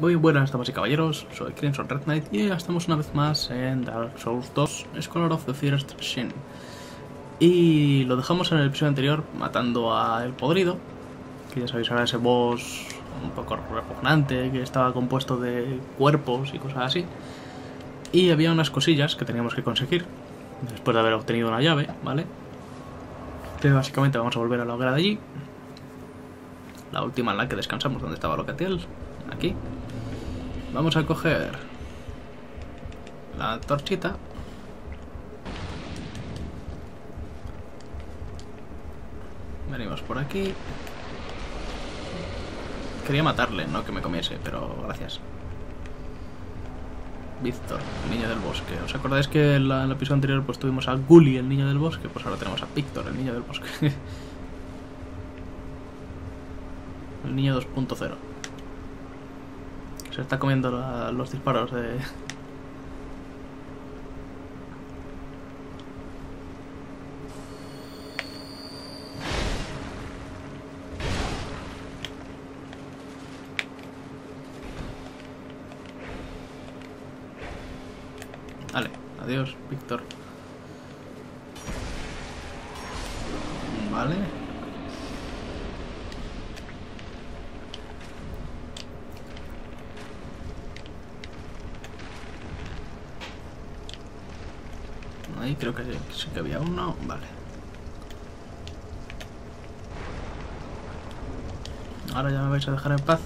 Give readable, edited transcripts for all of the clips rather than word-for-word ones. Muy buenas damas y caballeros, soy Crimson Red Knight y ya estamos una vez más en Dark Souls 2, Scholar of the First Sin. Y lo dejamos en el episodio anterior matando a El Podrido, que ya sabéis ahora ese boss un poco repugnante que estaba compuesto de cuerpos y cosas así. Y había unas cosillas que teníamos que conseguir después de haber obtenido una llave, ¿vale? Entonces básicamente vamos a volver a la hoguera de allí, la última en la que descansamos, donde estaba Locatiel, aquí. Vamos a coger la antorchita. Venimos por aquí. Quería matarle, no que me comiese, pero gracias. Víctor, el niño del bosque. ¿Os acordáis que en el episodio anterior pues tuvimos a Gully, el niño del bosque? Pues ahora tenemos a Víctor, el niño del bosque. El niño 2.0. Se está comiendo los disparos de... Vale, adiós, Víctor. Vale. Ahí creo que sí que había uno, vale. Ahora ya me vais a dejar en paz.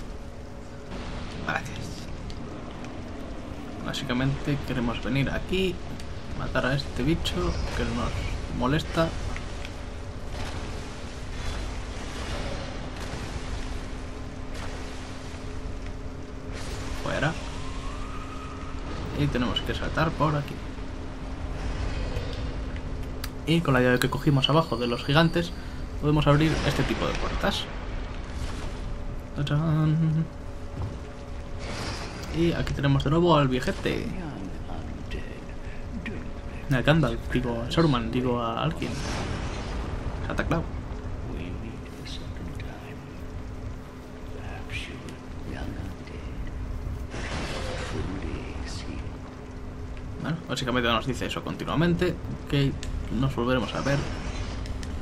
Gracias. Básicamente queremos venir aquí, matar a este bicho que nos molesta. Fuera. Y tenemos que saltar por aquí. Y con la llave que cogimos abajo de los gigantes podemos abrir este tipo de puertas. ¡Tachán! Y aquí tenemos de nuevo al viejete. A Gandalf, digo a Shorman, digo a alguien. Santa Claus. Bueno, básicamente nos dice eso continuamente, que nos volveremos a ver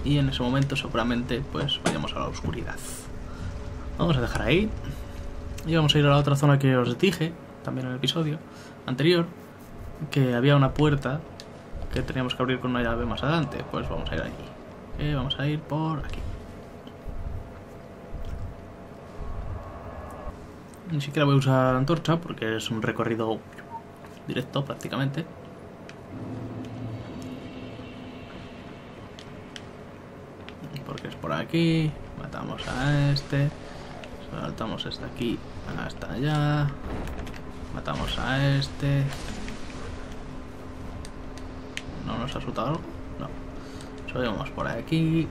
y en ese momento seguramente pues vayamos a la oscuridad. Vamos a dejar ahí y vamos a ir a la otra zona que os dije también en el episodio anterior, que había una puerta que teníamos que abrir con una llave más adelante. Pues vamos a ir allí, vamos a ir por aquí. Ni siquiera voy a usar antorcha porque es un recorrido directo prácticamente. Porque es por aquí, matamos a este, saltamos desde aquí hasta allá, matamos a este. ¿No nos ha asustado? No. Subimos por aquí.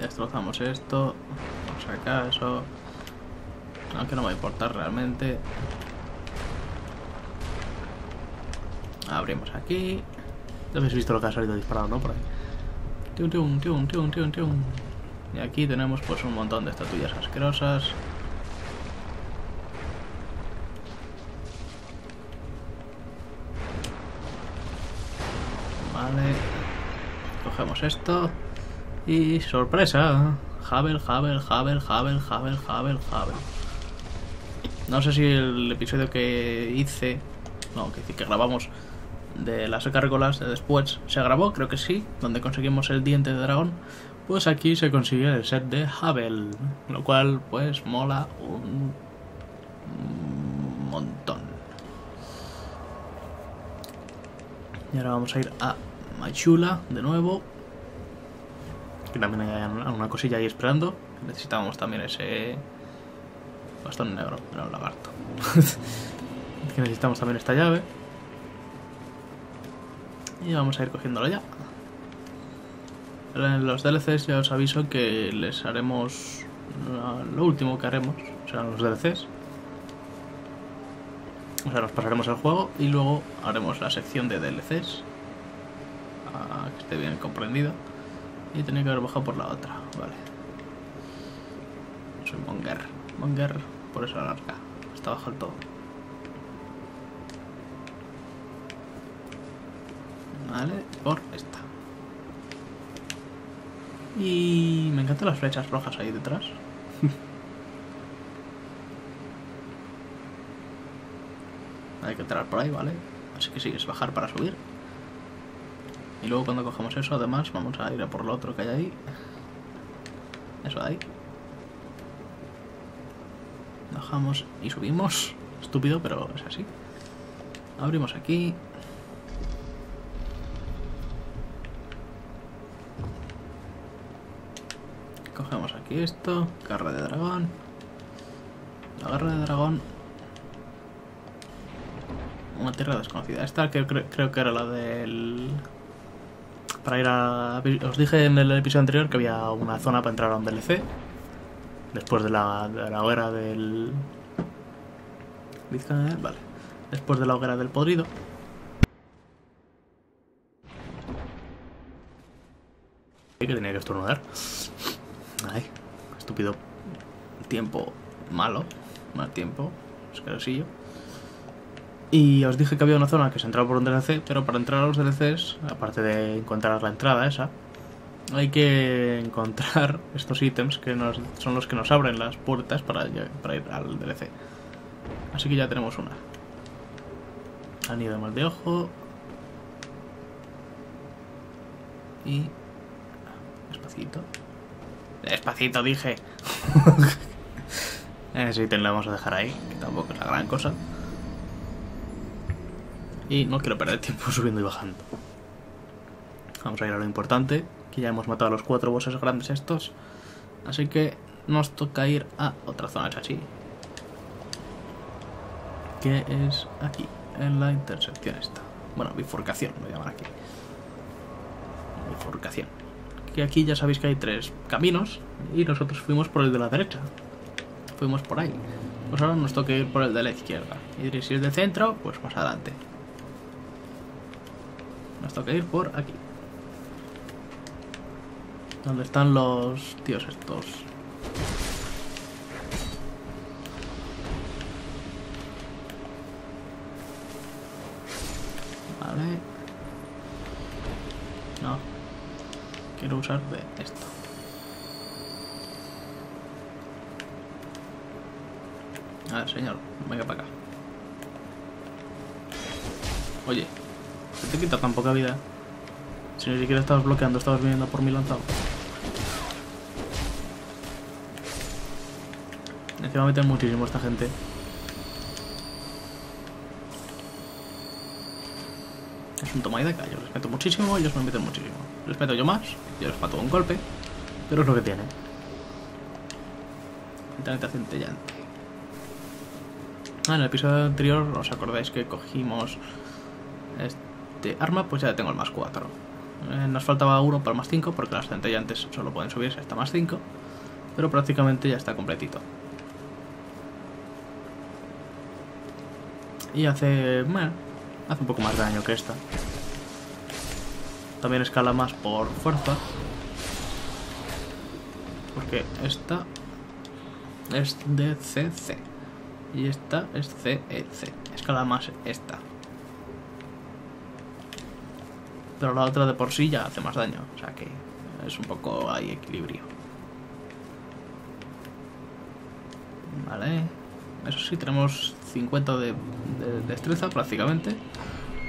Destrozamos esto, vamos acá, eso. Aunque no me va a importar realmente. Abrimos aquí. Ya habéis visto lo que ha salido disparado, ¿no? Por ahí. Tium, tium, tium, tium, tium, tium. Y aquí tenemos pues un montón de estatuillas asquerosas. Vale. Cogemos esto. Y sorpresa. Havel, Havel, Havel, Havel, Havel, Havel, Havel. No sé si el episodio que hice... No, que grabamos de las gárgolas de después se grabó, creo que sí, donde conseguimos el diente de dragón. Pues aquí se consigue el set de Havel, lo cual pues mola un montón. Y ahora vamos a ir a Majula de nuevo, que también hay una cosilla ahí esperando. Necesitábamos también ese bastón negro, pero un lagarto. Que necesitamos también esta llave. Y vamos a ir cogiéndola ya. En los DLCs ya os aviso que les haremos... Lo último que haremos serán los DLCs. O sea, nos pasaremos el juego y luego haremos la sección de DLCs. Que esté bien comprendido. Y tenía que haber bajado por la otra. Vale. Soy Monger. Monger, por eso la arca. Está bajo el todo. Vale, por esta. Y me encantan las flechas rojas ahí detrás. Hay que entrar por ahí, ¿vale? Así que sí, es bajar para subir. Y luego cuando cojamos eso, además, vamos a ir a por lo otro que hay ahí. Eso de ahí. Bajamos y subimos. Estúpido, pero es así. Abrimos aquí. Cogemos aquí esto. Garra de dragón. La garra de dragón. Una tierra desconocida. Esta que creo que era la del... Para ir a... Os dije en el episodio anterior que había una zona para entrar a un DLC. Después de la hoguera del... Vale. Después de la hoguera del podrido. Que tenía que estornudar. Ay, estúpido tiempo malo. Mal tiempo. Escarosillo. Y os dije que había una zona que se entraba por un DLC, pero para entrar a los DLCs, aparte de encontrar la entrada esa, hay que encontrar estos ítems que son los que nos abren las puertas para ir al DLC. Así que ya tenemos una. Anillo de mal de ojo. Y... Despacito. ¡Despacito, dije! Ese ítem lo vamos a dejar ahí, que tampoco es la gran cosa. Y no quiero perder tiempo subiendo y bajando. Vamos a ir a lo importante, que ya hemos matado a los 4 bosses grandes estos. Así que nos toca ir a otra zona, chachi. Que es aquí, en la intersección esta. Bueno, bifurcación, lo llaman aquí. Bifurcación. Que aquí ya sabéis que hay 3 caminos y nosotros fuimos por el de la derecha. Fuimos por ahí. Pues ahora nos toca ir por el de la izquierda. Y si es de centro, pues más adelante. Nos toca ir por aquí. ¿Dónde están los tíos estos? Vale. No. Quiero usar de esto. A ver, señor, venga para acá. Oye. Te quita tan poca vida. Si ni siquiera estabas bloqueando, estabas viniendo por mi lanzado. Encima meten muchísimo esta gente. Es un toma y daca. Yo les meto muchísimo, ellos me meten muchísimo. Les meto yo más, yo les mato un golpe. Pero es lo que tiene. Internet centellante. Ah, en el episodio anterior os acordáis que cogimos este. De arma, pues ya tengo el más 4. Nos faltaba uno para el más 5, porque las centellantes solo pueden subirse hasta más 5. Pero prácticamente ya está completito. Y hace... Bueno, hace un poco más de daño que esta. También escala más por fuerza. Porque esta es de CC. Y esta es CEC. Escala más esta. Pero la otra de por sí ya hace más daño. O sea que es un poco ahí equilibrio. Vale. Eso sí, tenemos 50 de destreza prácticamente.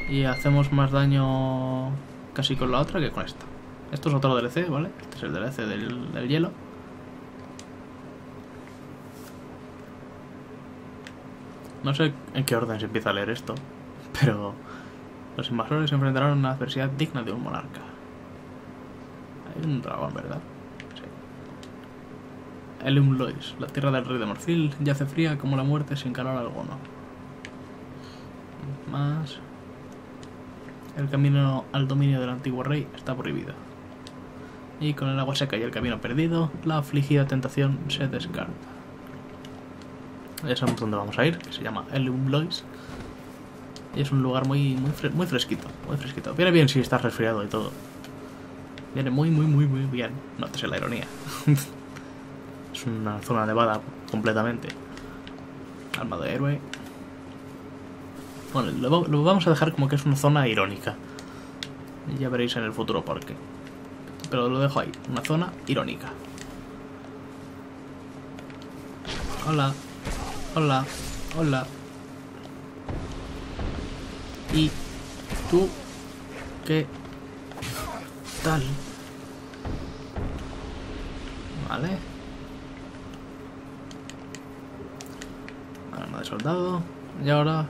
Y hacemos más daño casi con la otra que con esta. Esto es otro DLC, ¿vale? Este es el DLC del hielo. No sé en qué orden se empieza a leer esto. Pero... Los invasores se enfrentarán a una adversidad digna de un monarca. Hay un dragón, ¿verdad? Sí. Eleum Loyce, la tierra del rey de Morfil, yace fría como la muerte sin calor alguno. Más... El camino al dominio del antiguo rey está prohibido. Y con el agua seca y el camino perdido, la afligida tentación se descarta. Ya sabemos dónde vamos a ir, que se llama Eleum Loyce. Y es un lugar muy fresquito, muy fresquito. Viene bien si estás resfriado y todo. Viene muy bien. Notas la ironía. Es Es una zona nevada completamente. Alma de héroe. Bueno, lo vamos a dejar como que es una zona irónica. Ya veréis en el futuro por qué. Pero lo dejo ahí, una zona irónica. Hola, hola, hola. ¿Y tú qué tal? Vale. Arma de soldado. Y ahora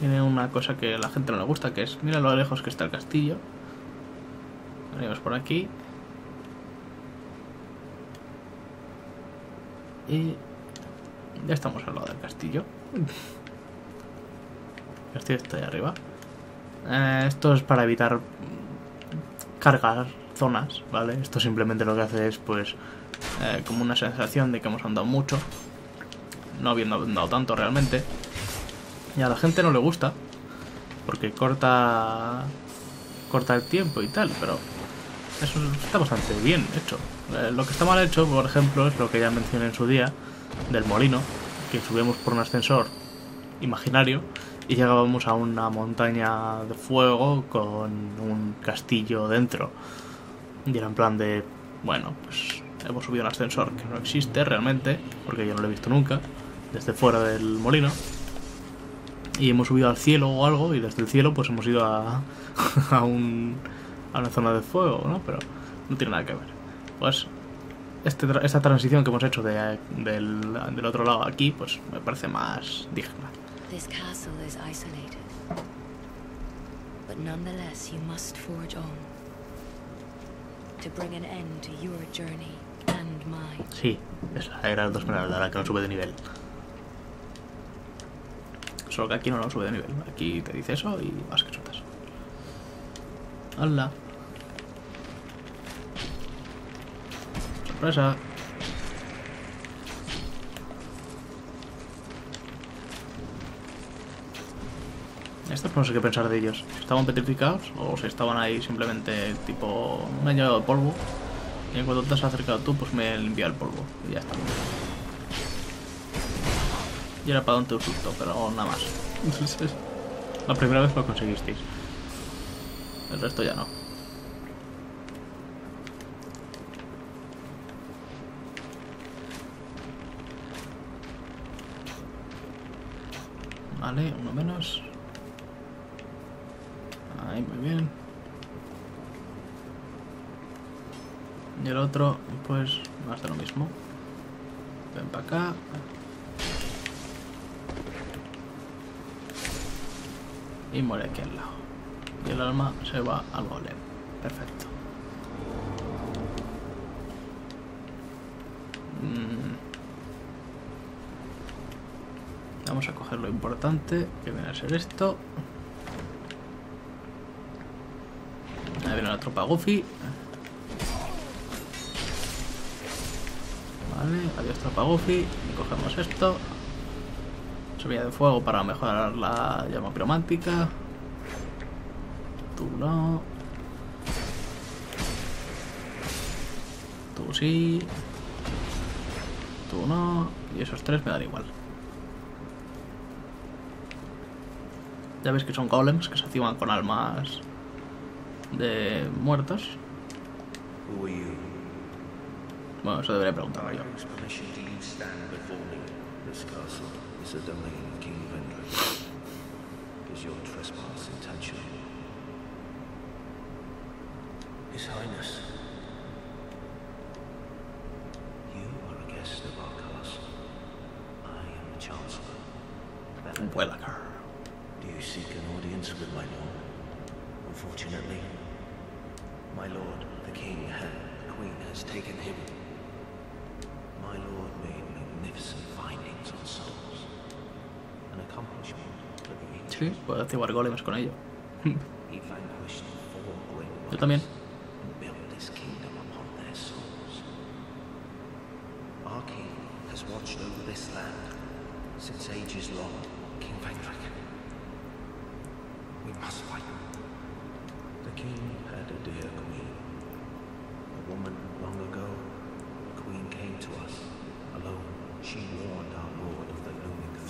viene una cosa que a la gente no le gusta, que es, mira lo lejos que está el castillo. Venimos por aquí. Y ya estamos al lado del castillo. El castillo está ahí arriba. Esto es para evitar cargar zonas, ¿vale? Esto simplemente lo que hace es, pues, como una sensación de que hemos andado mucho. No habiendo andado tanto realmente. Y a la gente no le gusta, porque corta el tiempo y tal, pero eso está bastante bien hecho. Lo que está mal hecho, por ejemplo, es lo que ya mencioné en su día, del molino, que subíamos por un ascensor imaginario y llegábamos a una montaña de fuego con un castillo dentro. Y era en plan de, bueno, pues hemos subido un ascensor que no existe realmente, porque yo no lo he visto nunca, desde fuera del molino. Y hemos subido al cielo o algo, y desde el cielo pues hemos ido a una zona de fuego, ¿no? Pero no tiene nada que ver. Pues esta transición que hemos hecho del otro lado aquí, pues me parece más digna. This castle is isolated, but nonetheless you must forge on to bring an end to your journey and mine. Sí, esa era la dos maneras de la que no sube de nivel. Solo que aquí no lo sube de nivel. Aquí te dice eso y vas que sueltas. ¡Hala! ¡Sorpresa! Estos no sé qué pensar de ellos. ¿Estaban petrificados o si estaban ahí simplemente tipo... me han llegado el polvo? Y en cuanto te has acercado tú, pues me limpia el polvo. Y ya está. Y era para darte un susto, pero nada más. Entonces, la primera vez lo conseguisteis. El resto ya no. Vale, uno menos. Ahí, muy bien. Y el otro, pues, más de lo mismo. Ven para acá. Y muere aquí al lado. Y el alma se va al golem. Perfecto. Vamos a coger lo importante, que viene a ser esto. Ahí viene la tropa Goofy. Vale, adiós tropa Goofy. Cogemos esto. Semilla de fuego para mejorar la llama piromántica. Tú no. Tú sí. Tú no. Y esos tres me dan igual. Ya veis que son golems que se activan con almas de muertos. Bueno, eso debería preguntar yo. Is a domain of King Vendrick. Is your trespass intentional? His Highness, you are a guest of our castle. I am the Chancellor. Welliker. Do you seek an audience with my lord? Unfortunately, my lord, the king and the queen has taken him. My lord made magnificent findings on souls. Sí, puedo activar golems con ello. Yo también.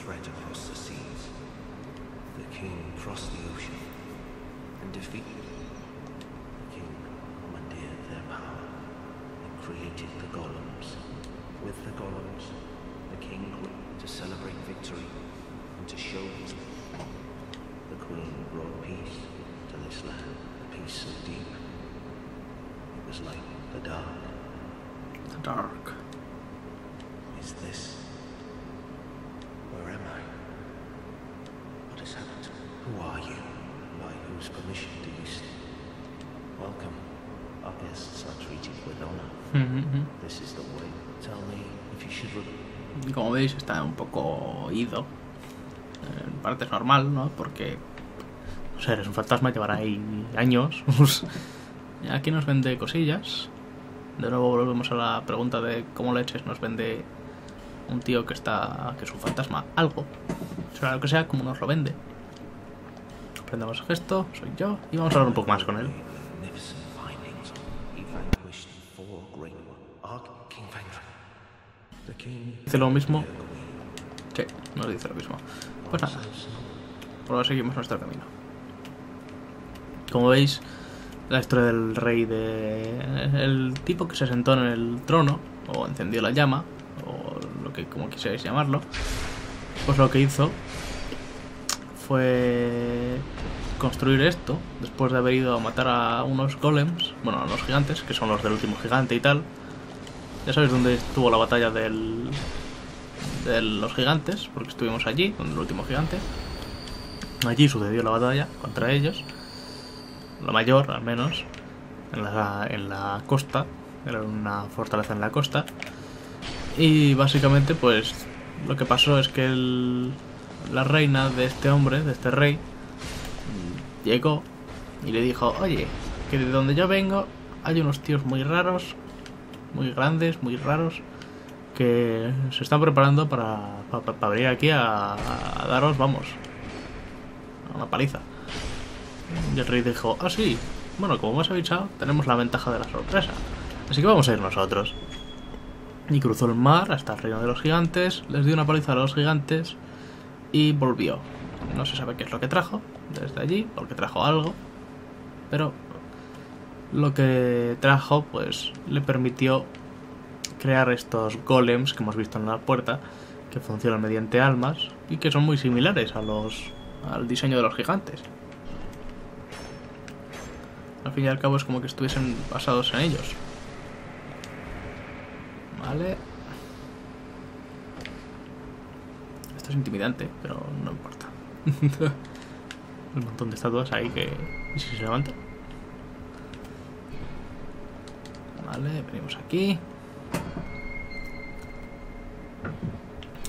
threat across the seas. The king crossed the ocean and defeated. The king commandeered their power and created the golems. With the golems, the king grew to celebrate victory and to show it. The queen brought peace to this land, peace so deep. It was like the dark. The dark. Is this? Where am I? What has happened? Who are you? By whose permission do you stay? Welcome. Our guests are treated with honor. This is the way. Tell me if you should. Como veis, está un poco ido. En parte es normal, ¿no? Porque, no sé, eres un fantasma, llevará ahí años. Aquí nos vende cosillas. De nuevo volvemos a la pregunta de cómo leches nos vende un tío que está, que es un fantasma, algo. Sea lo que sea, como nos lo vende. Aprendamos el gesto, soy yo, y vamos a hablar un poco más con él. Dice lo mismo. Sí, nos dice lo mismo. Pues nada, por ahora seguimos nuestro camino. Como veis, la historia del rey, de el tipo que se sentó en el trono, o encendió la llama, o lo que como quisierais llamarlo, pues lo que hizo fue construir esto, después de haber ido a matar a unos golems, bueno, a unos gigantes, que son los del último gigante y tal. Ya sabéis dónde estuvo la batalla del... de los gigantes, porque estuvimos allí con el último gigante. Allí sucedió la batalla contra ellos, la mayor al menos, en la costa. Era una fortaleza en la costa, y básicamente pues lo que pasó es que la reina de este hombre, de este rey, llegó y le dijo: oye, que de donde yo vengo hay unos tíos muy raros, muy grandes, muy raros, que se están preparando para venir aquí a daros, vamos, a una paliza. Y el rey dijo: ah, sí, bueno, como me has avisado, tenemos la ventaja de la sorpresa, así que vamos a ir nosotros. Y cruzó el mar hasta el reino de los gigantes, les dio una paliza a los gigantes y volvió. No se sabe qué es lo que trajo desde allí, porque trajo algo, pero lo que trajo pues le permitió crear estos golems que hemos visto en la puerta, que funcionan mediante almas y que son muy similares a al diseño de los gigantes. Al fin y al cabo es como que estuviesen basados en ellos. Vale. Esto es intimidante, pero no importa. Un montón de estatuas ahí que... ¿y si se levantan? Vale, venimos aquí.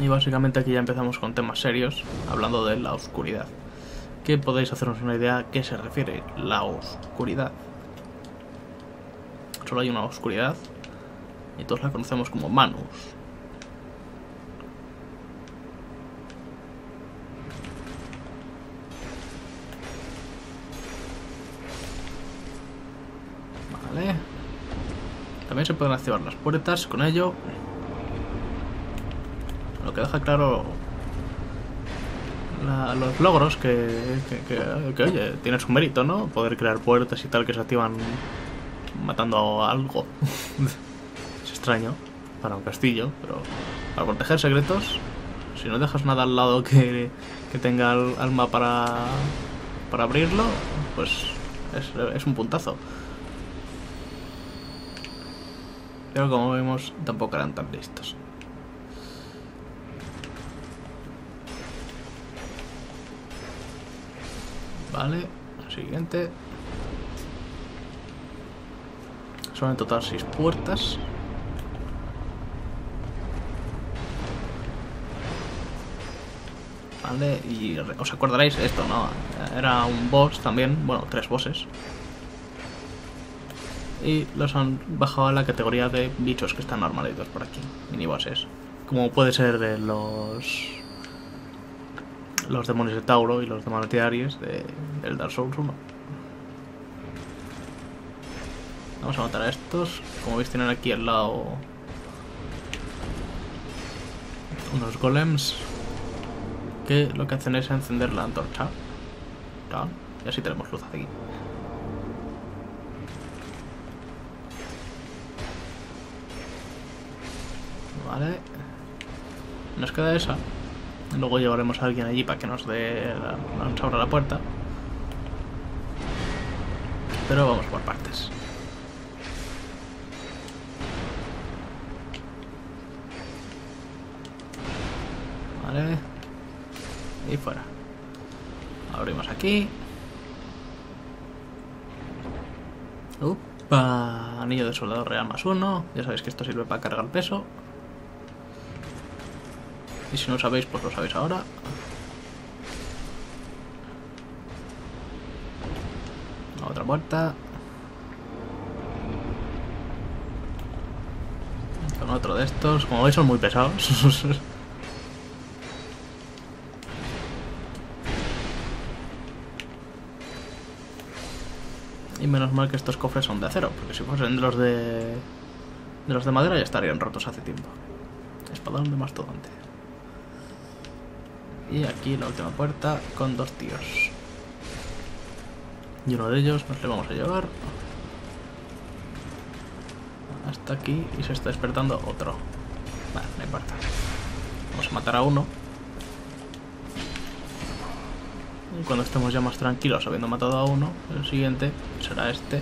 Y básicamente aquí ya empezamos con temas serios, hablando de la oscuridad. Que podéis hacernos una idea a qué se refiere la oscuridad. Solo hay una oscuridad y todos la conocemos como Manus. Vale. También se pueden activar las puertas con ello. Lo que deja claro los logros que oye, tiene su mérito, ¿no? Poder crear puertas y tal que se activan matando a algo. Es extraño para un castillo, pero para proteger secretos, si no dejas nada al lado que tenga el alma para abrirlo, pues es un puntazo. Pero como vemos, tampoco eran tan listos. Vale, siguiente. Son en total 6 puertas. Vale, y os acordaréis de esto, ¿no? Era un boss también, bueno, 3 bosses. Y los han bajado a la categoría de bichos que están normalitos por aquí, mini bosses. Como puede ser de los demonios de Tauro y los demonios de Aries del Dark Souls 1. Vamos a matar a estos. Como veis, tienen aquí al lado unos golems. que lo que hacen es encender la antorcha. Y así tenemos luz aquí. Vale. Nos queda esa. Luego llevaremos a alguien allí para que nos dé nos abra la puerta. Pero vamos por partes. Vale. Y fuera. Abrimos aquí. ¡Upa! Anillo de soldado real +1. Ya sabéis que esto sirve para cargar peso. Y si no sabéis, pues lo sabéis ahora. Otra puerta. Con otro de estos. Como veis, son muy pesados. Y menos mal que estos cofres son de acero, porque si fuesen de los de madera ya estarían rotos hace tiempo. Espadón de mastodonte. Y aquí la última puerta con dos tíos. Y uno de ellos nos le vamos a llevar hasta aquí y se está despertando otro. Vale, no importa. Vamos a matar a uno. Cuando estemos ya más tranquilos habiendo matado a uno, el siguiente será este.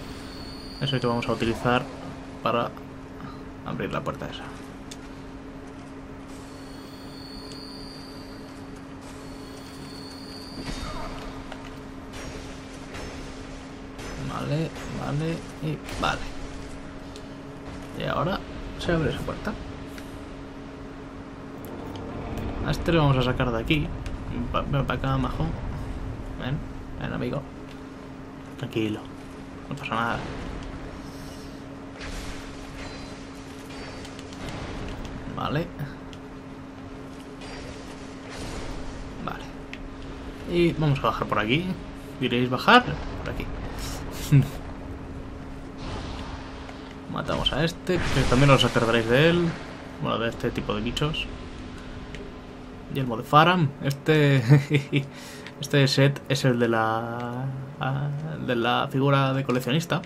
Es el que vamos a utilizar para abrir la puerta esa. Vale, vale y vale. Y ahora se abre esa puerta. A este lo vamos a sacar de aquí. Ven para acá, majón. Ven, amigo. Tranquilo. No pasa nada. Vale. Vale. Y vamos a bajar por aquí. ¿Diréis bajar? Por aquí. Matamos a este, que también os acordaréis de él. Bueno, de este tipo de bichos. Y el modo Faram. Este set es el de la figura de coleccionista,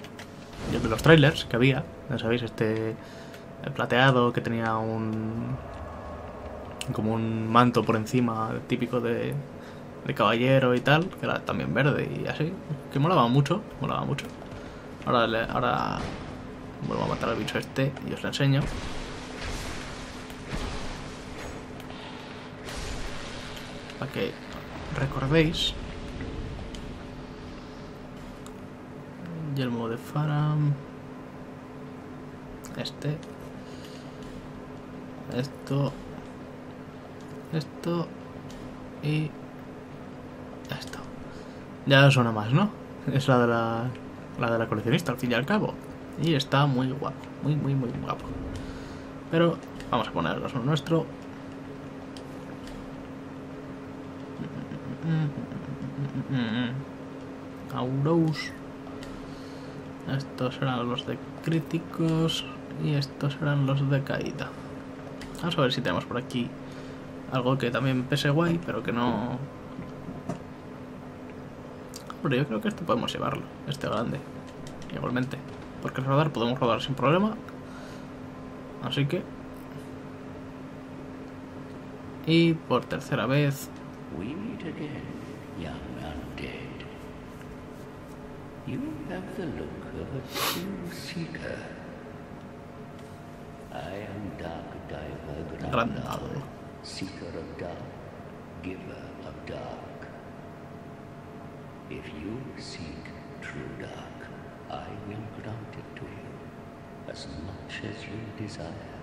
el de los trailers que había, ya sabéis, este plateado que tenía como un manto por encima típico de caballero y tal, que era también verde y así, que molaba mucho. Ahora vuelvo a matar al bicho este y os lo enseño. Para que recordéis. Y el modo de Faram. Esto y esto. Ya suena más, ¿no? Es la de la coleccionista, al fin y al cabo. Y está muy guapo, muy guapo. Pero vamos a ponerlos en nuestro. Auros. Estos serán los de críticos y estos serán los de caída. Vamos a ver si tenemos por aquí algo que también pese guay, pero que no. Hombre, yo creo que este podemos llevarlo, este grande. Igualmente, porque el rodar podemos rodar sin problema. Así que. Y por tercera vez. We meet again, young undead. You have the look of a true seeker. I am Dark Diver Grandal, seeker of dark, giver of dark. If you seek true dark, I will grant it to you, as much as you desire.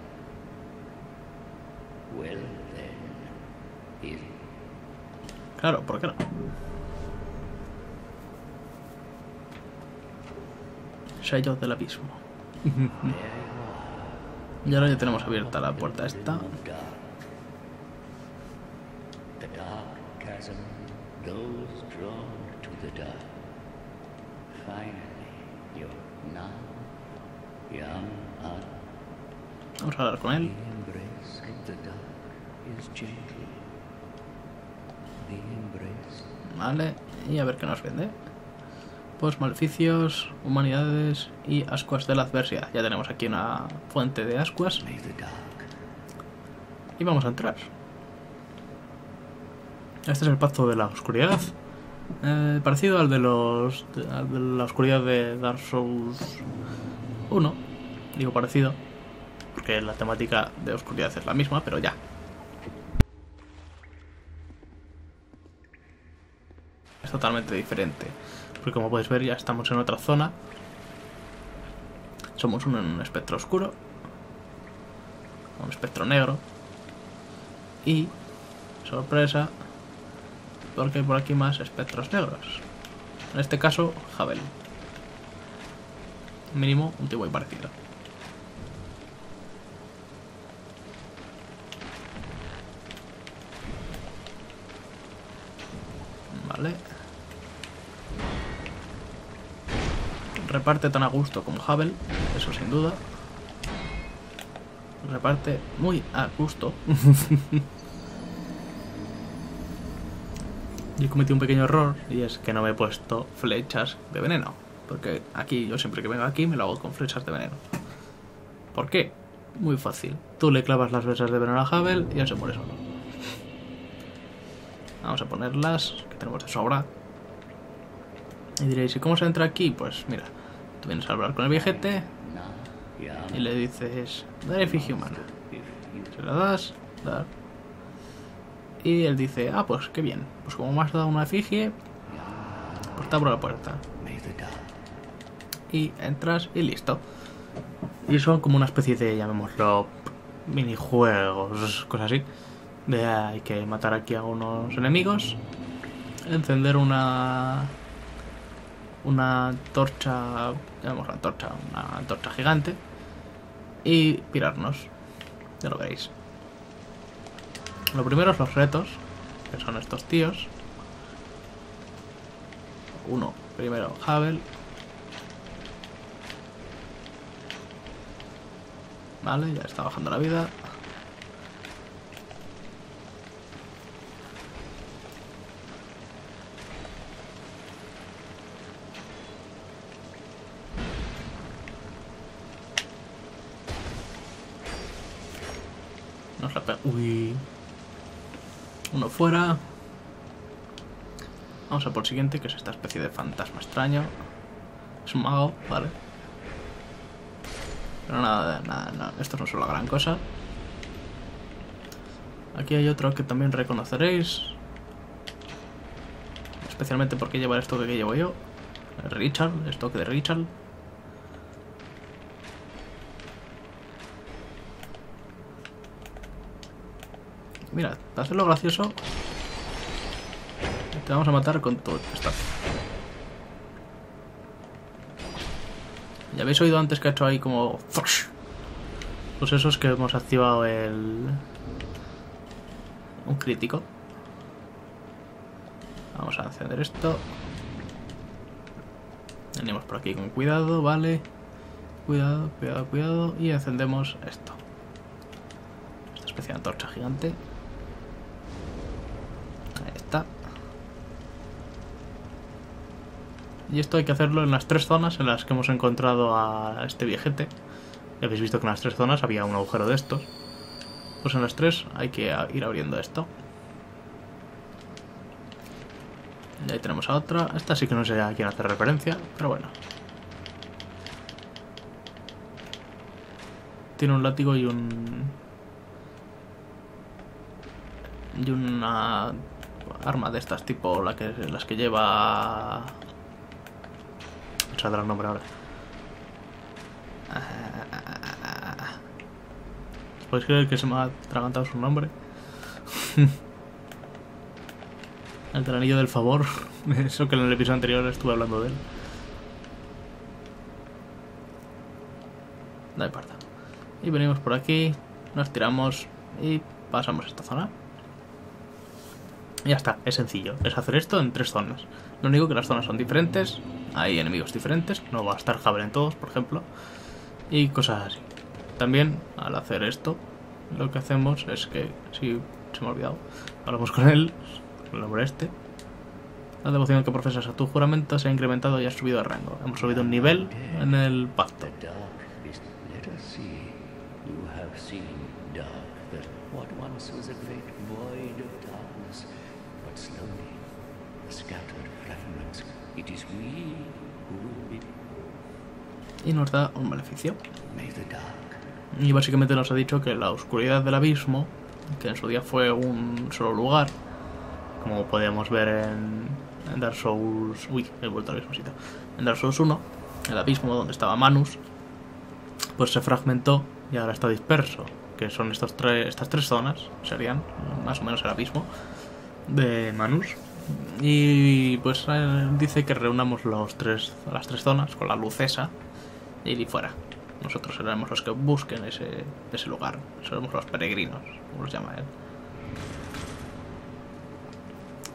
Well then, it. Claro, ¿por qué no? Sellos del abismo. Y ahora ya tenemos abierta la puerta esta. Vamos a hablar con él. Vale, y a ver qué nos vende. Pues maleficios, humanidades y ascuas de la adversidad. Ya tenemos aquí una fuente de ascuas. Y vamos a entrar. Este es el pacto de la oscuridad. Parecido al de los de la oscuridad de Dark Souls 1. Digo parecido, porque la temática de oscuridad es la misma, pero ya. Es totalmente diferente. Porque como podéis ver ya estamos en otra zona. Somos un espectro oscuro. Un espectro negro. Y... sorpresa. Porque hay por aquí más espectros negros. En este caso, Havel. Mínimo, un tipo muy parecido. Vale. Reparte tan a gusto como Havel, eso sin duda. Reparte muy a gusto. Yo cometí un pequeño error y es que no me he puesto flechas de veneno. Porque aquí, yo siempre que vengo aquí me lo hago con flechas de veneno. ¿Por qué? Muy fácil. Tú le clavas las flechas de veneno a Havel y él se muere solo. Vamos a ponerlas, que tenemos de sobra. Y diréis, ¿y cómo se entra aquí? Pues mira, tú vienes a hablar con el viejete y le dices, dale ficha humana. Se la das, dar. Y él dice, ah, pues qué bien. Pues como me has dado una efigie, pues te abro la puerta. Y entras y listo. Y son como una especie de, llamémoslo, minijuegos, cosas así. De hay que matar aquí a unos enemigos. Encender una torcha, llamémosla torcha, una torcha gigante. Y pirarnos. Ya lo veréis. Lo primero es los retos, que son estos tíos. Uno, primero Havel. Vale, ya está bajando la vida. Nos la pega. Uy. Uno fuera. Vamos a por el siguiente, que es esta especie de fantasma extraño. Es un mago, vale. Pero nada. Estos no son la gran cosa. Aquí hay otro que también reconoceréis. Especialmente porque lleva esto que llevo yo. El Richard, el toque de Richard. Mira, para hacerlo gracioso, te vamos a matar con todo esto. Ya habéis oído antes que ha hecho ahí como... pues eso es que hemos activado el... un crítico. Vamos a encender esto. Venimos por aquí con cuidado, vale. Cuidado. Y encendemos esto. Esta especie de antorcha gigante. Y esto hay que hacerlo en las tres zonas en las que hemos encontrado a este viejete. Ya habéis visto que en las tres zonas había un agujero de estos. Pues en las tres hay que ir abriendo esto. Y ahí tenemos a otra. Esta sí que no sé a quién hace referencia, pero bueno. Tiene un látigo y un... y una arma de estas tipo las que lleva... dar el nombre ahora. ¿Podéis creer que se me ha atragantado su nombre? El del anillo del favor. Eso que en el episodio anterior estuve hablando de él. No importa. Y venimos por aquí, nos tiramos y pasamos esta zona. Y ya está, es sencillo. Es hacer esto en tres zonas. Lo único que las zonas son diferentes. Hay enemigos diferentes, no va a estar Havel en todos, por ejemplo, y cosas así. También, al hacer esto, lo que hacemos es que, si se me ha olvidado, hablamos con él, lo moleste. La devoción que profesas a tu juramento se ha incrementado y has subido de rango. Hemos subido un nivel en el pacto. Y nos da un maleficio. Y básicamente nos ha dicho que la oscuridad del abismo, que en su día fue un solo lugar, como podíamos ver en Dark Souls... Uy, he vuelto al mismo sitio. En Dark Souls 1, el abismo donde estaba Manus, pues se fragmentó y ahora está disperso. Que son estas tres zonas, serían más o menos el abismo de Manus. Y pues dice que reunamos las tres zonas con la luz esa y fuera. Nosotros seremos los que busquen ese lugar. Seremos los peregrinos, como los llama él.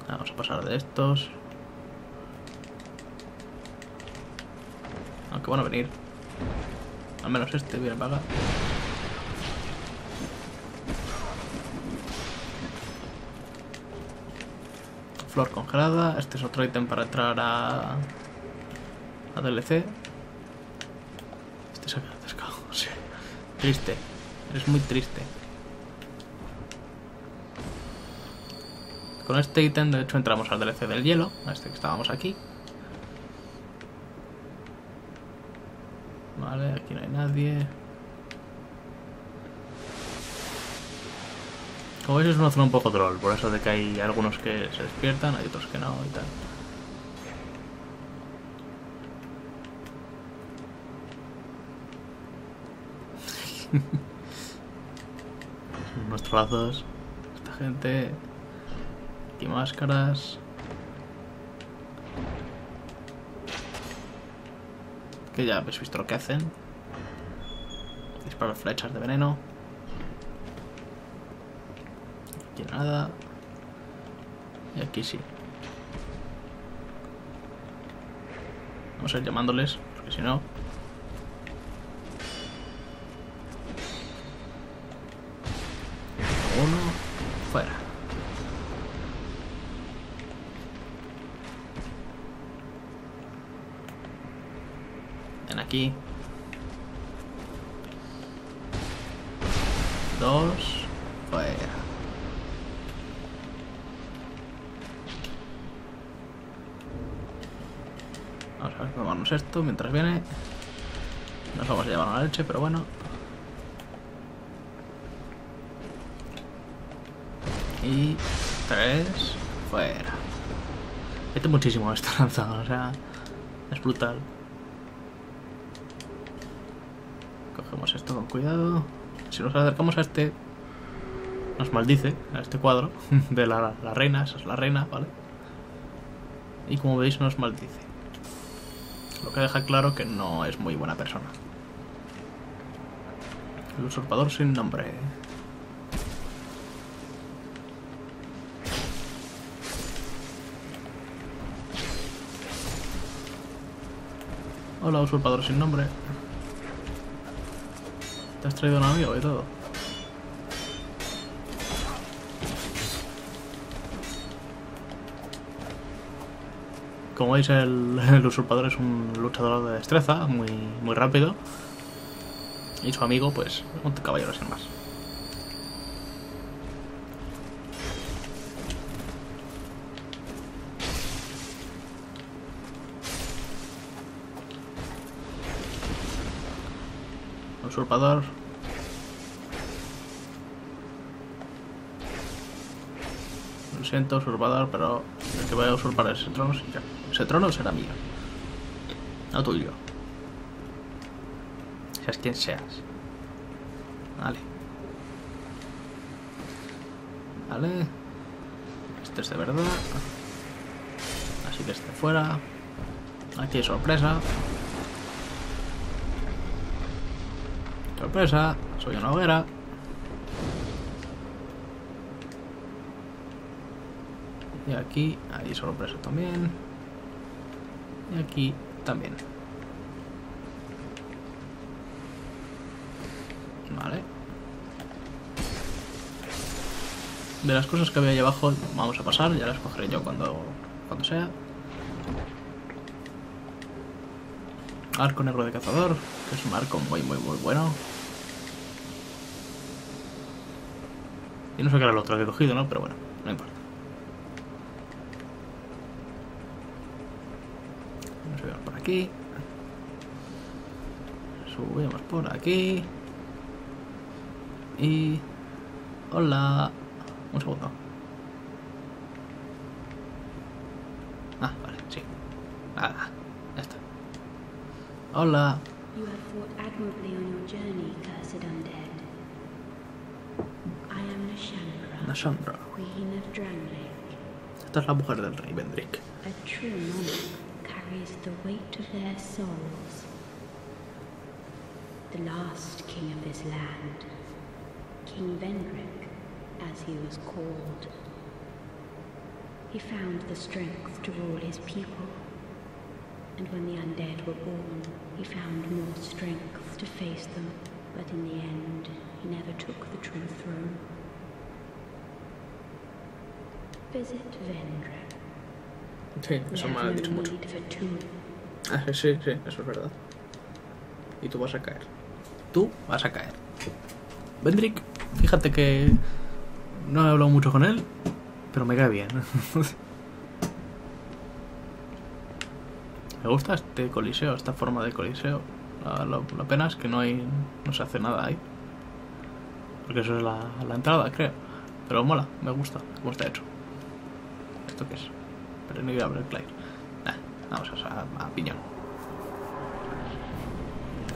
Vamos a pasar de estos. Aunque van a venir. Al menos este viene vaga. Flor congelada. Este es otro ítem para entrar a DLC. Este se ha quedado descalado, sí. Triste. Es muy triste. Con este ítem, de hecho, entramos al DLC del hielo. A este que estábamos aquí. Vale, aquí no hay nadie. Como veis, es una zona un poco troll, por eso de que hay algunos que se despiertan, hay otros que no y tal. Unos trozos. Esta gente. Aquí máscaras. Que ya habéis visto lo que hacen. Disparar flechas de veneno. Nada. Y aquí sí. Vamos a ir llamándoles, porque si no... Uno, fuera. Ven aquí. Dos, fuera. Tomarnos esto mientras viene. Nos vamos a llevar una leche, pero bueno. Y tres, fuera. Mete muchísimo esta lanza, o sea, es brutal. Cogemos esto con cuidado. Si nos acercamos a este, nos maldice a este cuadro de la reina. Esa es la reina, ¿vale? Y como veis, nos maldice. Lo que deja claro que no es muy buena persona. El usurpador sin nombre. Hola, usurpador sin nombre. Te has traído un amigo y todo. Como veis, el usurpador es un luchador de destreza, muy rápido. Y su amigo, pues, un caballero sin más. Usurpador. Lo siento, usurpador, pero el que vaya a usurpar ese trono sí ya. Ese trono será mío, no tuyo, seas quien seas. Vale, vale, este es de verdad, así que este fuera. Aquí hay sorpresa, sorpresa, soy una hoguera. Y aquí hay sorpresa también. Y aquí también. Vale. de las cosas que había ahí abajo vamos a pasar, ya las cogeré yo cuando sea. Arco negro de cazador, que es un arco muy bueno. Y no sé qué era el otro que he cogido, ¿no? Pero bueno, no importa. Nos subimos por aquí. Subimos por aquí. Y... hola. Un segundo. Ah, vale, sí. Ah, ya está. Hola. You have fought admirably on your journey, cursed undead. I am Nashandra. Nashandra. Queen of Drangleic. Esta es la mujer del rey Vendrick. A true monarch carries the weight of their souls. The last king of this land, King Vendrick, as he was called. He found the strength to rule his people, and when the undead were born, he found more strength to face them, but in the end, he never took the true throne. Visit Vendrick. Sí, eso me ha dicho mucho. Ah, sí, eso es verdad. Y tú vas a caer. Tú vas a caer. Vendrick, fíjate que no he hablado mucho con él, pero me cae bien. Me gusta este coliseo, esta forma de coliseo. La pena es que no se hace nada ahí. Porque eso es la entrada, creo. Pero mola, me gusta cómo está hecho. ¿Esto qué es? Pero no iba a abrir el Clyde. Nah, vamos a piñón.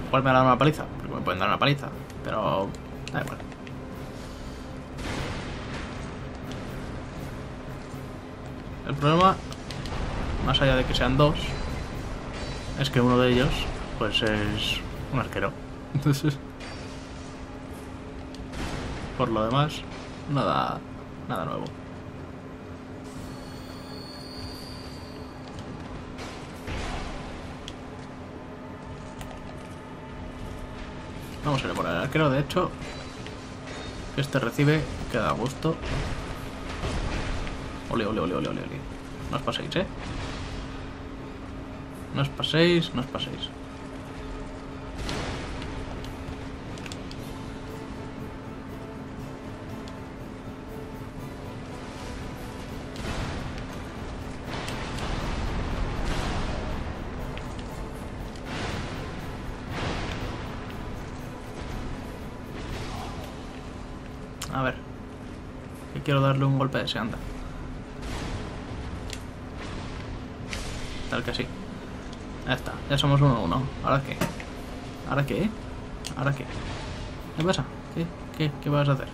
Igual me van a dar una paliza, porque me pueden dar una paliza, pero da igual. El problema, más allá de que sean dos, es que uno de ellos, pues es un arquero. Entonces, por lo demás, nada nuevo. Vamos a ir por el arquero, de hecho, este recibe, queda a gusto. Ole. No os paséis, ¿eh? No os paséis. A ver, que quiero darle un golpe de ese anda. Tal que sí. Ya está, ya somos 1-1. ¿Ahora qué? ¿Qué pasa? ¿Qué vas a hacer?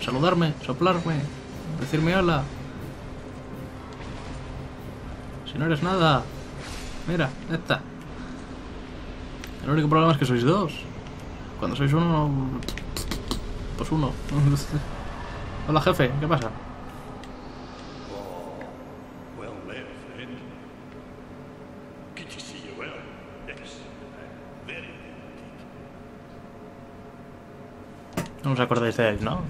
¿Saludarme? ¿Soplarme? ¿Decirme hola? Si no eres nada. Mira, ya está. El único problema es que sois dos. Cuando sois uno, pues uno. Hola, jefe, ¿qué pasa? No os acordáis de él, ¿no?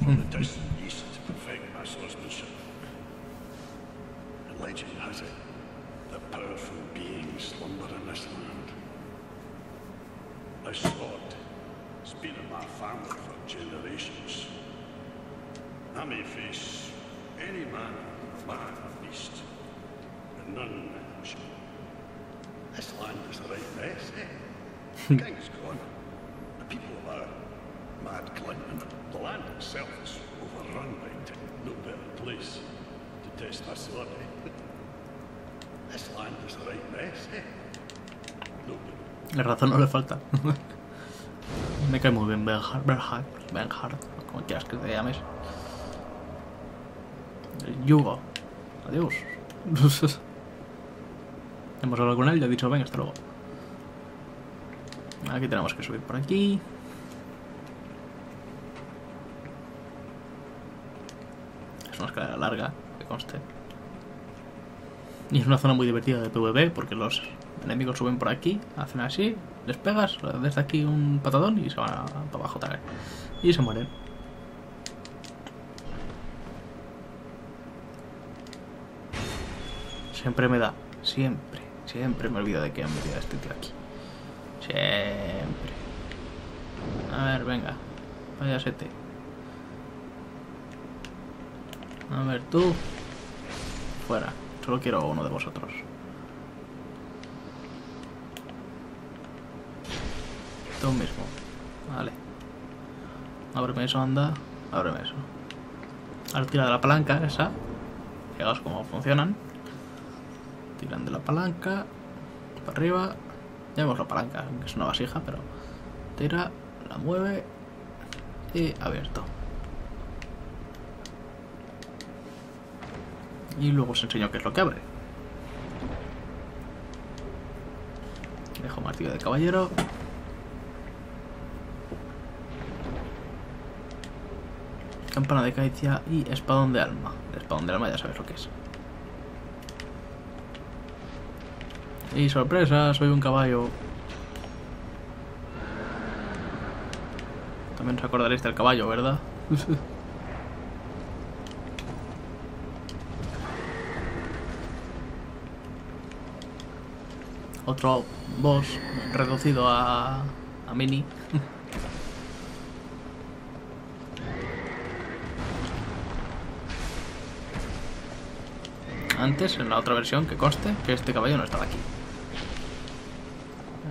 La razón no le falta. Me cae muy bien Benhart, como quieras que te llames. El yugo. Adiós. Hemos hablado con él y ha dicho, venga, hasta luego. Aquí tenemos que subir por aquí. Es una escalera larga, que conste. Y es una zona muy divertida de PvP porque los enemigos suben por aquí, hacen así, les pegas, desde aquí un patadón y se van para abajo tal vez. Y se mueren. Siempre me da. Siempre me olvido de que han metido a este tío aquí. Siempre. A ver, venga. Vaya sete. A ver, tú. Fuera. Solo quiero uno de vosotros. Tú mismo. Vale. Ábreme eso, anda. Ábreme eso. Ahora tira de la palanca esa. Fijaos cómo funcionan. Tiran de la palanca. Para arriba. Llevamos la palanca, que es una vasija, pero... Tira, la mueve y abierto. Y luego os enseño qué es lo que abre. Dejo martillo de caballero. Campana de caicia y espadón de alma. El espadón de alma ya sabéis lo que es. Y sorpresa, soy un caballo. También os acordaréis del caballo, ¿verdad? Otro boss reducido a mini. Antes, en la otra versión, que conste que este caballo no estaba aquí.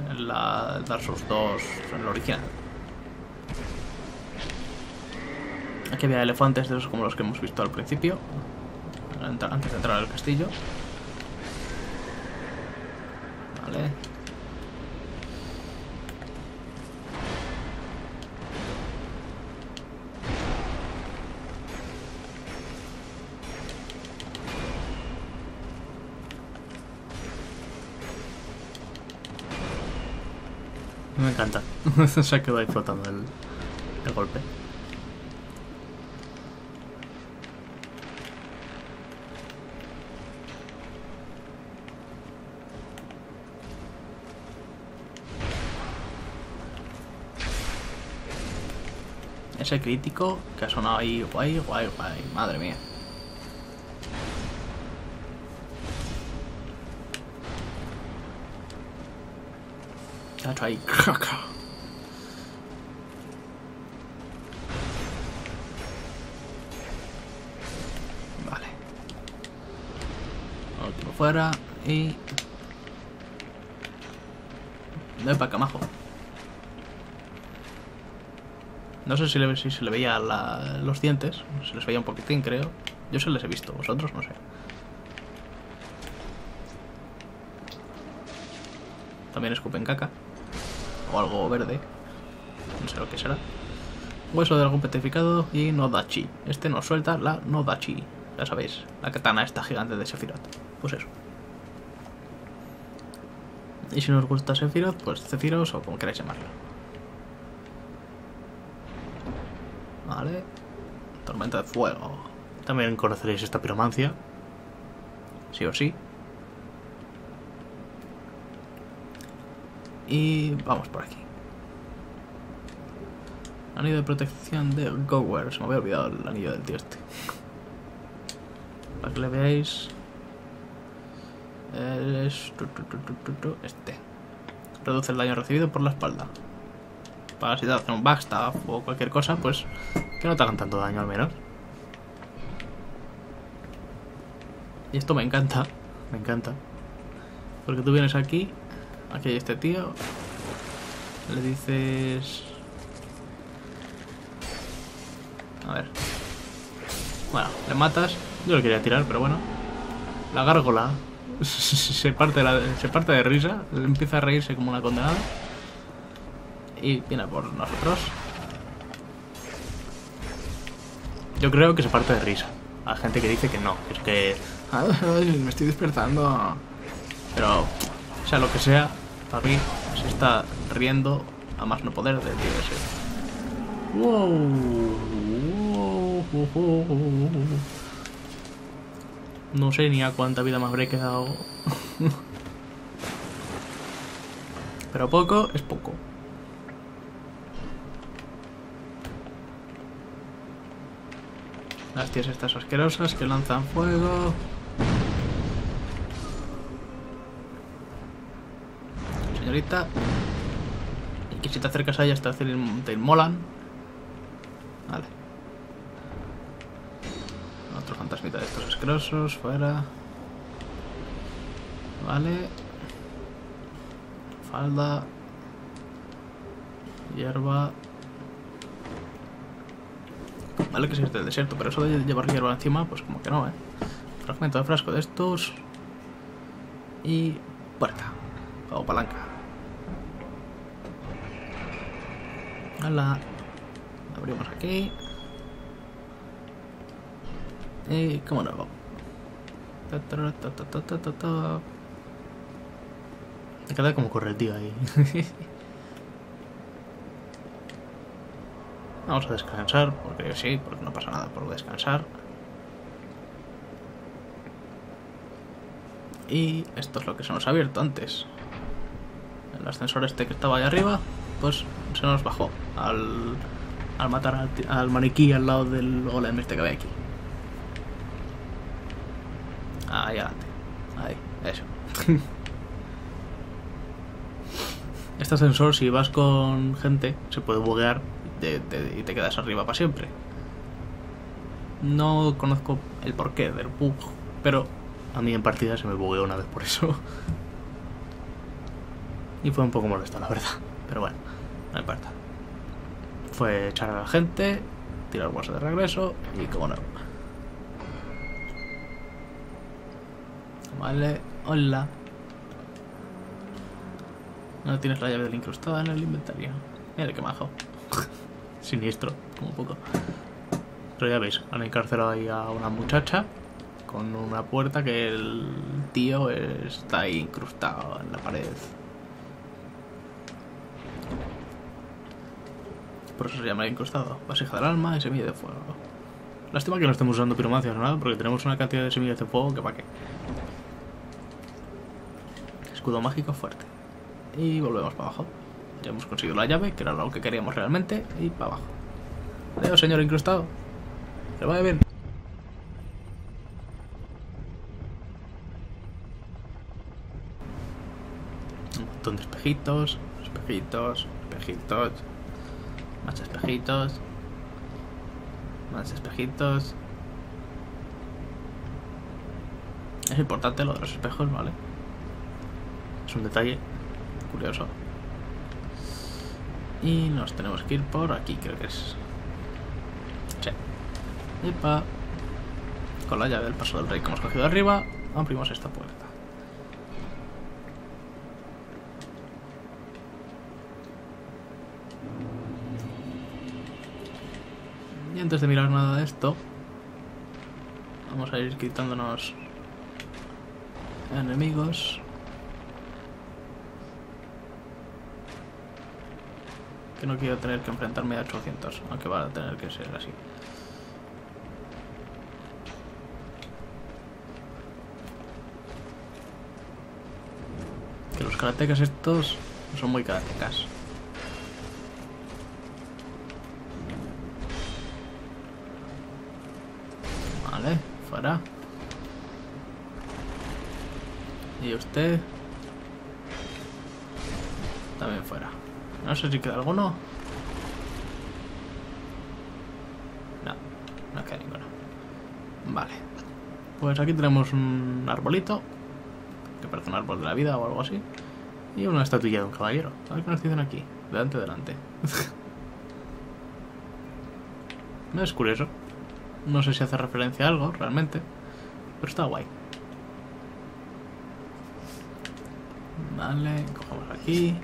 En la Dark Souls 2, en la original. Aquí había elefantes de esos como los que hemos visto al principio, antes de entrar al castillo. Vale. Me encanta. Se ha quedado ahí flotando el golpe. Ese crítico que ha sonado ahí, guay, madre mía. Está ahí, craca. Vale. Último fuera y... Ven para acá, majo. No sé si se le veía los dientes. Se les veía un poquitín, creo. Yo se les he visto, vosotros no sé. También escupen caca. O algo verde. No sé lo que será. Hueso de algún petrificado y nodachi. Este nos suelta la nodachi. Ya sabéis, la katana esta gigante de Sephiroth. Pues eso. Y si nos gusta Sephiroth, pues Sephiroth o como queráis llamarlo. Vale. Tormenta de fuego. También conoceréis esta piromancia. Sí o sí. Y vamos por aquí. Anillo de protección de Gower. Se me había olvidado el anillo del tío este. Para que le veáis. Este. Reduce el daño recibido por la espalda. Para si te hacen un backstab o cualquier cosa, pues que no te hagan tanto daño al menos. Y esto me encanta. Me encanta. Porque tú vienes aquí. Aquí hay este tío. Le dices... A ver. Bueno, le matas. Yo lo quería tirar, pero bueno. La gárgola se parte de risa. Empieza a reírse como una condenada. Y viene por nosotros. Yo creo que se parte de risa. Hay gente que dice que no. Es que... me estoy despertando. Pero... sea lo que sea... Para mí se está riendo a más no poder del tío ese. Wow. No sé ni a cuánta vida me habré quedado. Pero poco es poco. Las tías estas asquerosas que lanzan fuego. señorita. Y que si te acercas a ellas te inmolan. Vale. Otro fantasmita de estos asquerosos, fuera. Vale. Falda. Hierba. Vale, que es del desierto, pero eso de llevar hierba encima, pues como que no, ¿eh? Fragmento de frasco de estos. Y puerta. O palanca. Hala. Abrimos aquí. Y como nuevo. Me queda como corre el tío ahí. Vamos a descansar, porque sí, porque no pasa nada por descansar. Y esto es lo que se nos ha abierto antes. El ascensor este que estaba ahí arriba, pues se nos bajó al matar al maniquí al lado del golem este que ve aquí. Ahí adelante. Ahí, eso. Este ascensor, si vas con gente, se puede buguear y te quedas arriba para siempre. No conozco el porqué del bug, pero a mí en partida se me bugueó una vez por eso. Y fue un poco molesto, la verdad. Pero bueno, no importa. Fue echar a la gente, tirar bolsa de regreso y como no. Vale, hola. No tienes la llave del incrustada en el inventario. Mira que majo. Siniestro, como poco. Pero ya veis, han encarcelado ahí a una muchacha con una puerta que el tío está ahí incrustado en la pared. Por eso se llama incrustado. Vasija del alma y semilla de fuego. Lástima que no estemos usando piromancias o nada, porque tenemos una cantidad de semillas de fuego que para qué. Escudo mágico fuerte. Y volvemos para abajo. Ya hemos conseguido la llave, que era lo que queríamos realmente, y para abajo. Adiós, señor incrustado. Que vaya bien. Un montón de espejitos, espejitos, espejitos, más espejitos, más espejitos. Es importante lo de los espejos, ¿vale? Es un detalle curioso. Y nos tenemos que ir por aquí, creo que es. Sí. Epa. Con la llave del paso del rey que hemos cogido arriba, abrimos esta puerta. Y antes de mirar nada de esto, vamos a ir quitándonos enemigos. Que no quiero tener que enfrentarme a 800, aunque va a tener que ser así. Que los karatecas estos no son muy karatecas. Vale, fuera. Y usted también fuera. No sé si queda alguno. No, no queda ninguno. Vale. Pues aquí tenemos un arbolito. Que parece un árbol de la vida o algo así. Y una estatuilla de un caballero. A ver qué nos dicen aquí. Delante, delante. No es curioso. No sé si hace referencia a algo realmente. Pero está guay. Vale, cogemos aquí.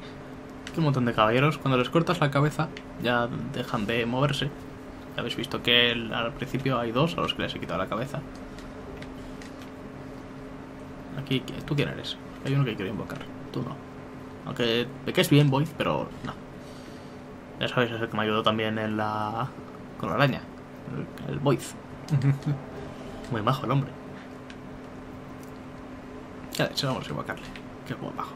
Un montón de caballeros, cuando les cortas la cabeza ya dejan de moverse. Ya habéis visto que al principio hay dos a los que les he quitado la cabeza. Aquí, ¿tú quién eres? Hay uno que quiero invocar, tú no. Aunque me caes bien, Void, pero no. Ya sabéis, es el que me ayudó también en la... con la araña. El Void. Muy majo el hombre. Ya, de hecho vamos a invocarle, que es muy majo.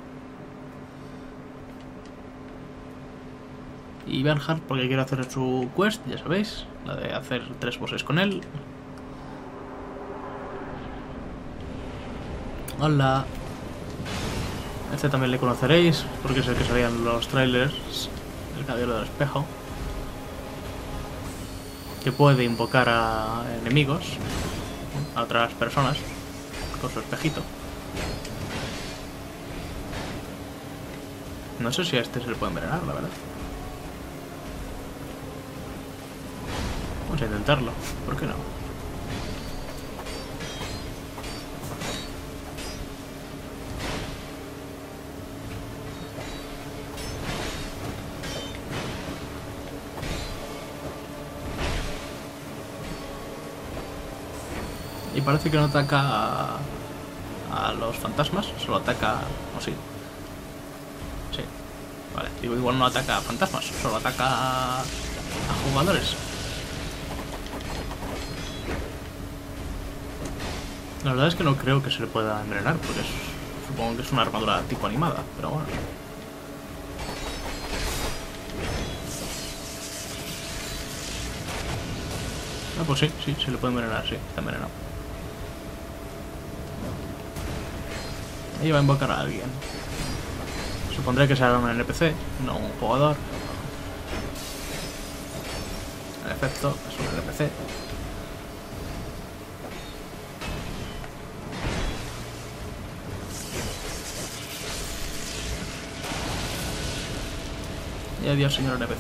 Y Benhart, porque quiero hacer su quest, ya sabéis, la de hacer 3 bosses con él. Hola. Este también le conoceréis, porque es el que salían los trailers, el caballero del espejo, que puede invocar a enemigos, a otras personas, con su espejito. No sé si a este se le puede envenenar, la verdad. Vamos a intentarlo, ¿por qué no? Y parece que no ataca a los fantasmas, solo ataca... o sí. Sí, vale, digo, igual no ataca a fantasmas, solo ataca a jugadores. La verdad es que no creo que se le pueda envenenar, porque supongo que es una armadura tipo animada, pero bueno. Ah, pues sí, sí, se le puede envenenar, sí, está envenenado. Ahí va a invocar a alguien. Supondré que será un NPC, no un jugador. En efecto, es un NPC. Y adiós, señor NPC.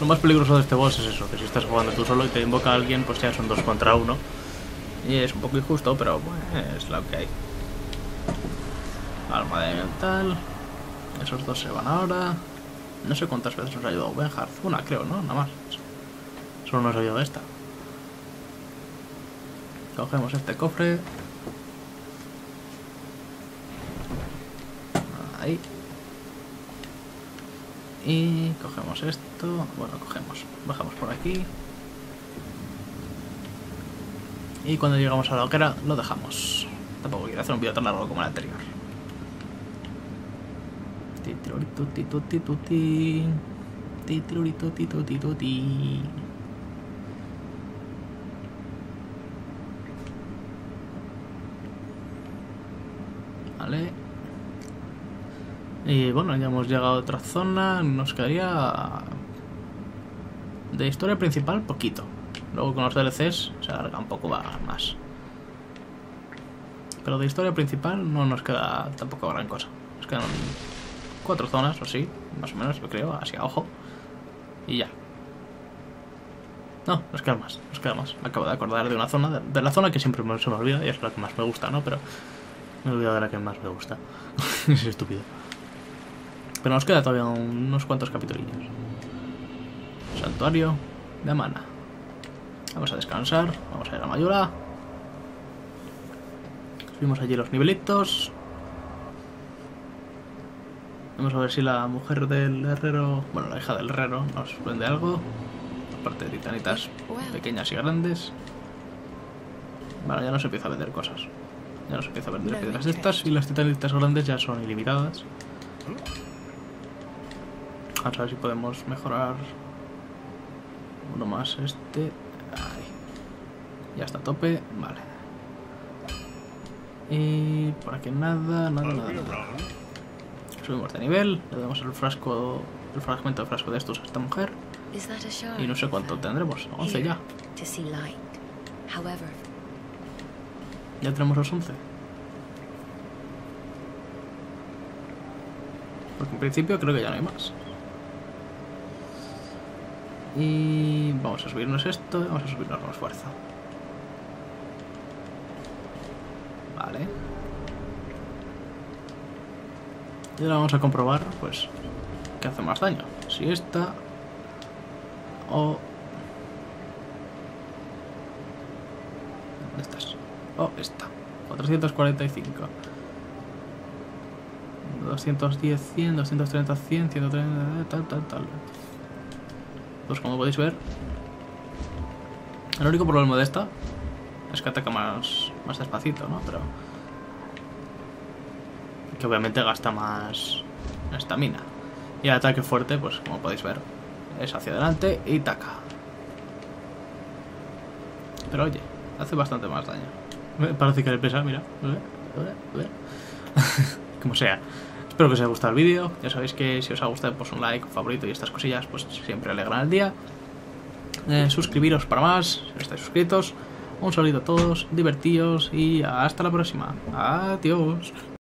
Lo más peligroso de este boss es eso, que si estás jugando tú solo y te invoca a alguien, pues ya son 2 contra 1. Y es un poco injusto, pero bueno, es lo que hay. Alma de mental. Esos dos se van ahora. No sé cuántas veces nos ha ayudado Benhart. Una, creo, ¿no? Nada más. Solo nos ha ayudado esta. Cogemos este cofre. Ahí. Y cogemos esto. Bueno, cogemos. Bajamos por aquí. Y cuando llegamos a la hoguera, lo dejamos. Tampoco quiero hacer un vídeo tan largo como el anterior. Vale. Y bueno, ya hemos llegado a otra zona. Nos quedaría de historia principal poquito. Luego con los DLCs se alarga un poco más. Pero de historia principal no nos queda tampoco gran cosa. Nos quedan 4 zonas o así, más o menos, yo creo, así a ojo. Y ya. No, nos quedan más, nos queda más. Me acabo de acordar de una zona, de la zona que siempre se me olvida y es la que más me gusta, ¿no? Pero... me he olvidado de la que más me gusta. Es estúpido. Pero nos queda todavía unos cuantos capitulillos. Santuario de Amana. Vamos a descansar. Vamos a ir a Majula. Subimos allí los nivelitos. Vamos a ver si la mujer del herrero... bueno, la hija del herrero nos vende algo. Aparte de titanitas pequeñas y grandes. Vale, ya nos empieza a vender cosas. Ya nos empieza a vender piedras estas y las titanitas grandes ya son ilimitadas. Vamos a ver si podemos mejorar uno más este. Ahí. Ya está a tope. Vale. Y por aquí nada, nada. Subimos de nivel, le damos el frasco, el fragmento de frasco de estos a esta mujer. Y no sé cuánto tendremos, 11 ya. Ya tenemos los 11. Porque en principio creo que ya no hay más. Y vamos a subirnos esto. Vamos a subirnos con fuerza. Vale. Y ahora vamos a comprobar, pues, qué hace más daño. Si esta o... ¿dónde estás? Oh, esta. 445. 210, 100, 230, 100, 130, tal. Pues como podéis ver, el único problema de esta es que ataca más despacito, ¿no? Pero que obviamente gasta más estamina. Y el ataque fuerte, pues como podéis ver, es hacia adelante y taca. Pero oye, hace bastante más daño. Parece que le pesa, mira. Como sea. Espero que os haya gustado el vídeo. Ya sabéis que si os ha gustado, pues un like, un favorito y estas cosillas, pues siempre alegran el día. Suscribiros para más, si no estáis suscritos. Un saludo a todos, divertidos y hasta la próxima. Adiós.